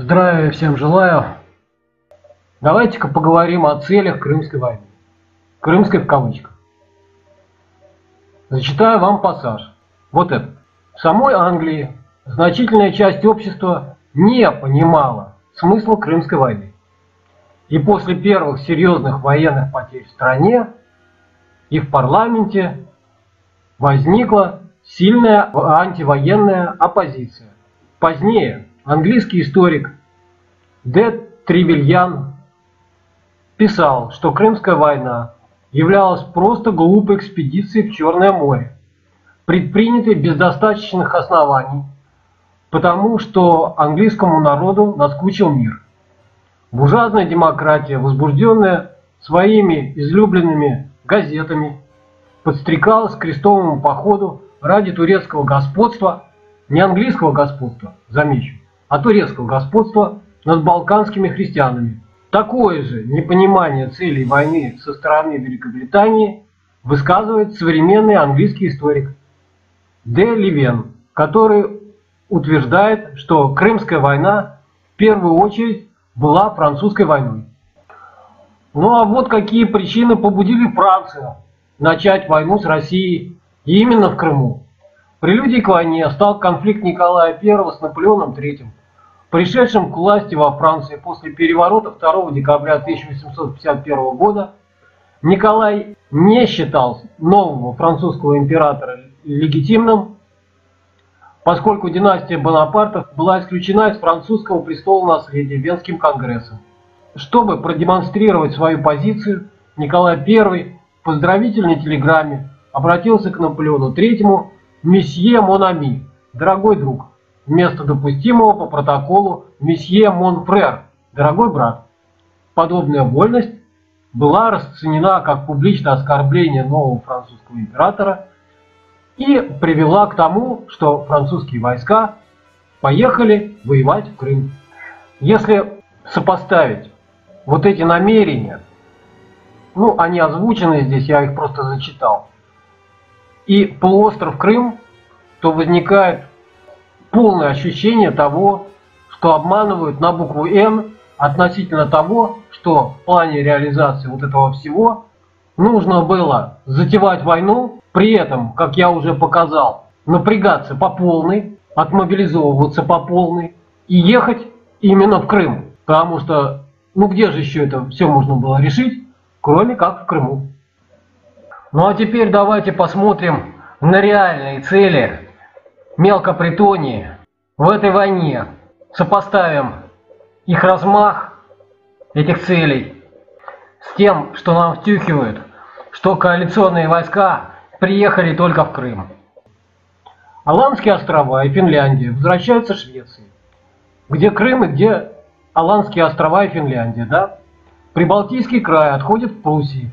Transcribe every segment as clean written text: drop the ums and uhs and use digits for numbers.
Здравия всем желаю. Давайте-ка поговорим о целях Крымской войны. Крымской в кавычках. Зачитаю вам пассаж. Вот это. В самой Англии значительная часть общества не понимала смысла Крымской войны. И после первых серьезных военных потерь в стране и в парламенте возникла сильная антивоенная оппозиция. Позднее английский историк Д. Тревельян писал, что Крымская война являлась просто глупой экспедицией в Черное море, предпринятой без достаточных оснований, потому что английскому народу наскучил мир. Буржуазная демократия, возбужденная своими излюбленными газетами, подстрекалась к крестовому походу ради турецкого господства, не английского господства, замечу, а турецкого господства над балканскими христианами. Такое же непонимание целей войны со стороны Великобритании высказывает современный английский историк Де Ливен, который утверждает, что Крымская война в первую очередь была французской войной. Ну а вот какие причины побудили Францию начать войну с Россией и именно в Крыму. Прелюдией к войне стал конфликт Николая I с Наполеоном III, пришедшим к власти во Франции после переворота 2 декабря 1851 года. Николай не считал нового французского императора легитимным, поскольку династия Бонапартов была исключена из французского престола наследия Венским конгрессом. Чтобы продемонстрировать свою позицию, Николай I в поздравительной телеграмме обратился к Наполеону III: «Месье Монами, дорогой друг», вместо допустимого по протоколу «Месье Монфрер, дорогой брат». Подобная вольность была расценена как публичное оскорбление нового французского императора и привела к тому, что французские войска поехали воевать в Крым. Если сопоставить вот эти намерения, ну, они озвучены здесь, я их просто зачитал, и полуостров Крым, то возникает полное ощущение того, что обманывают на букву «Н» относительно того, что в плане реализации вот этого всего нужно было затевать войну, при этом, как я уже показал, напрягаться по полной, отмобилизовываться по полной и ехать именно в Крым. Потому что, ну где же еще это все можно было решить, кроме как в Крыму. Ну а теперь давайте посмотрим на реальные цели Мелкопритонии в этой войне, сопоставим их размах, этих целей, с тем, что нам втюхивают, что коалиционные войска приехали только в Крым. Аландские острова и Финляндия возвращаются в Швецию. Где Крым и где Аландские острова и Финляндия, да? Прибалтийский край отходит в Пруссии.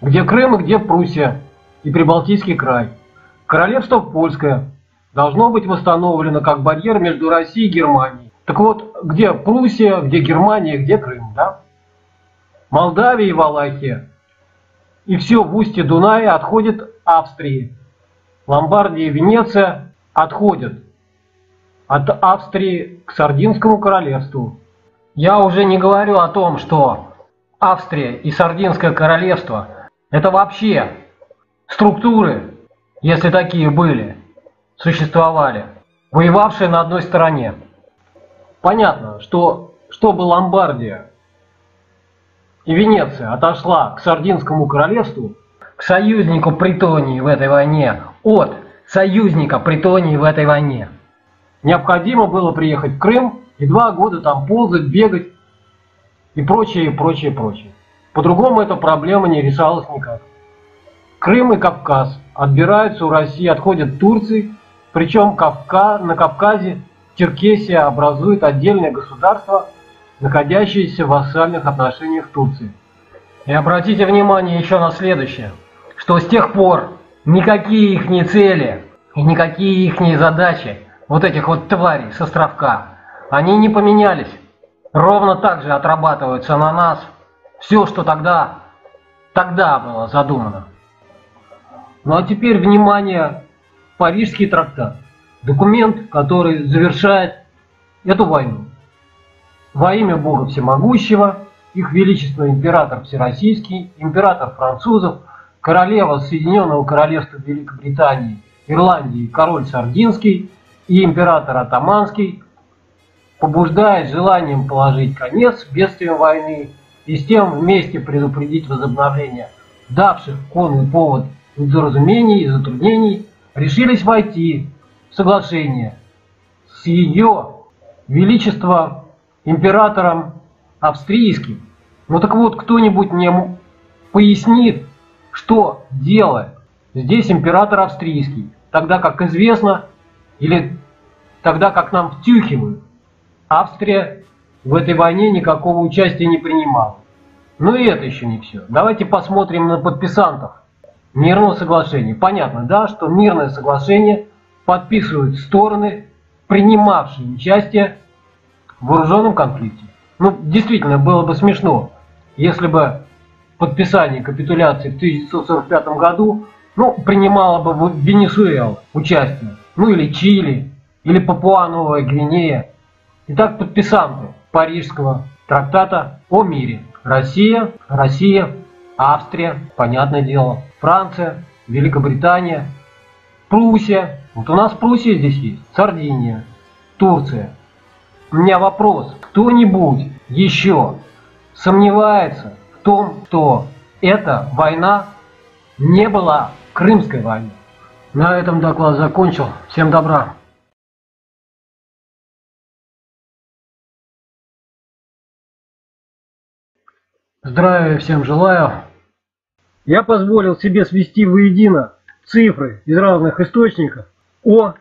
Где Крым и где Пруссия и Прибалтийский край. Королевство Польское должно быть восстановлено как барьер между Россией и Германией. Так вот, где Пруссия, где Германия, где Крым, да? Молдавия и Валахия. И все в устье Дуная отходит Австрии. Ломбардия и Венеция отходят от Австрии к Сардинскому королевству. Я уже не говорю о том, что Австрия и Сардинское королевство – это вообще структуры, если такие были, существовали, воевавшие на одной стороне. Понятно, что чтобы Ломбардия и Венеция отошла к Сардинскому королевству, к союзнику Притонии в этой войне, от союзника Притонии в этой войне, необходимо было приехать в Крым и 2 года там ползать, бегать и прочее. По-другому эта проблема не решалась никак. Крым и Кавказ отбираются у России, отходят в Турции. Причем на Кавказе Черкесия образует отдельное государство, находящееся в вассальных отношениях с Турцией. И обратите внимание еще на следующее, что с тех пор никакие ихние цели и никакие ихние задачи, вот этих вот тварей с островка, они не поменялись. Ровно так же отрабатываются на нас все, что тогда было задумано. Ну а теперь внимание! Парижский трактат – документ, который завершает эту войну. Во имя Бога Всемогущего, их Величество Император Всероссийский, Император Французов, Королева Соединенного Королевства Великобритании, Ирландии, Король Сардинский и Император Отаманский, побуждаясь желанием положить конец бедствиям войны и с тем вместе предупредить возобновление давших конный повод недоразумений и затруднений, решились войти в соглашение с ее величеством императором австрийским. Ну так вот, кто-нибудь мне пояснит, что дело? Здесь император австрийский, тогда как известно, или тогда как нам втюхивают, Австрия в этой войне никакого участия не принимала. Но и это еще не все. Давайте посмотрим на подписантов мирного соглашения. Понятно, да, что мирное соглашение подписывают стороны, принимавшие участие в вооруженном конфликте. Ну, действительно, было бы смешно, если бы подписание капитуляции в 1945 году, ну, принимала бы Венесуэла участие, ну или Чили, или Папуа-Новая Гвинея. Итак, подписанты Парижского трактата о мире: Россия, Австрия, понятное дело, Франция, Великобритания, Пруссия. Вот у нас Пруссия здесь есть, Сардиния, Турция. У меня вопрос: кто-нибудь еще сомневается в том, что эта война не была Крымской войной? На этом доклад закончил. Всем добра. Здравия всем желаю. Я позволил себе свести воедино цифры из разных источников о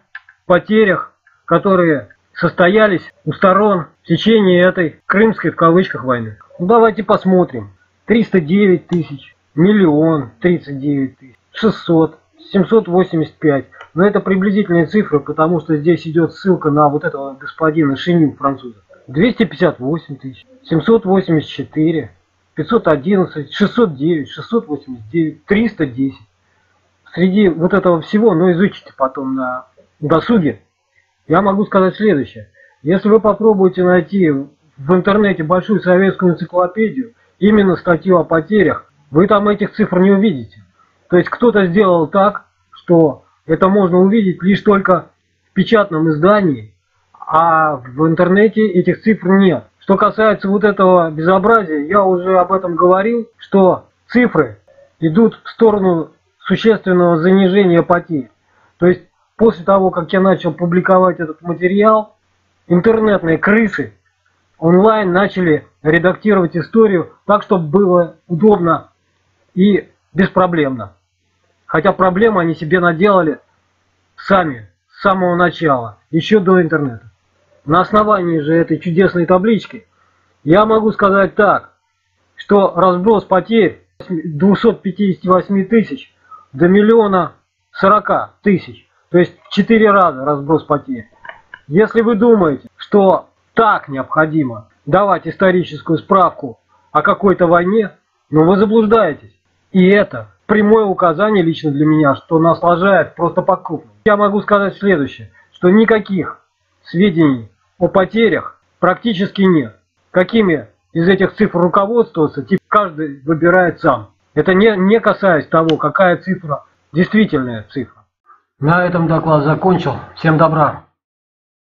потерях, которые состоялись у сторон в течение этой крымской в кавычках войны. Ну, давайте посмотрим. 309 тысяч, миллион 39 тысяч, 600, 785. Но это приблизительные цифры, потому что здесь идет ссылка на вот этого господина Шеню, француза. 258 тысяч, 784, 511, 609, 689, 310. Среди вот этого всего, но изучите потом на досуге, я могу сказать следующее. Если вы попробуете найти в интернете большую советскую энциклопедию, именно статью о потерях, вы там этих цифр не увидите. То есть кто-то сделал так, что это можно увидеть лишь только в печатном издании, а в интернете этих цифр нет. Что касается вот этого безобразия, я уже об этом говорил, что цифры идут в сторону существенного занижения потерь. То есть после того, как я начал публиковать этот материал, интернетные крысы онлайн начали редактировать историю так, чтобы было удобно и беспроблемно. Хотя проблемы они себе наделали сами, с самого начала, еще до интернета. На основании же этой чудесной таблички я могу сказать так, что разброс потерь 258 тысяч до 1 040 000. То есть в 4 раза разброс потерь. Если вы думаете, что так необходимо давать историческую справку о какой-то войне, ну вы заблуждаетесь. И это прямое указание лично для меня, что нас лажает просто по-крупному. Я могу сказать следующее, что никаких сведений о потерях практически нет. Какими из этих цифр руководствоваться, типа, каждый выбирает сам. Это не касаясь того, какая цифра действительная цифра. На этом доклад закончил. Всем добра.